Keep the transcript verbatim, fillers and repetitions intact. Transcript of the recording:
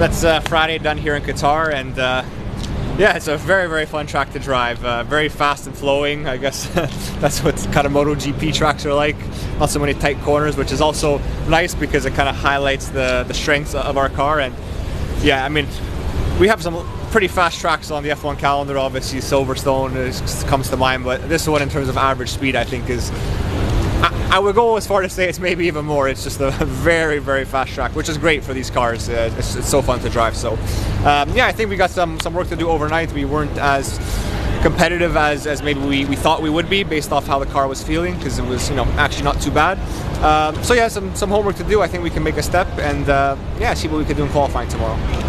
So that's uh, Friday done here in Qatar, and uh, yeah, it's a very, very fun track to drive. Uh, very fast and flowing. I guess that's what Katamoto G P tracks are like. Not so many tight corners, which is also nice because it kind of highlights the, the strengths of our car. And yeah, I mean, we have some pretty fast tracks on the F one calendar. Obviously, Silverstone is, comes to mind, but this one in terms of average speed, I think is, I would go as far to say it's maybe even more. It's just a very, very fast track, which is great for these cars. Uh, it's, it's so fun to drive. So, um, yeah, I think we got some some work to do overnight. We weren't as competitive as, as maybe we, we thought we would be based off how the car was feeling, because it was, you know, actually not too bad. Um, so yeah, some, some homework to do. I think we can make a step and uh, yeah, see what we can do in qualifying tomorrow.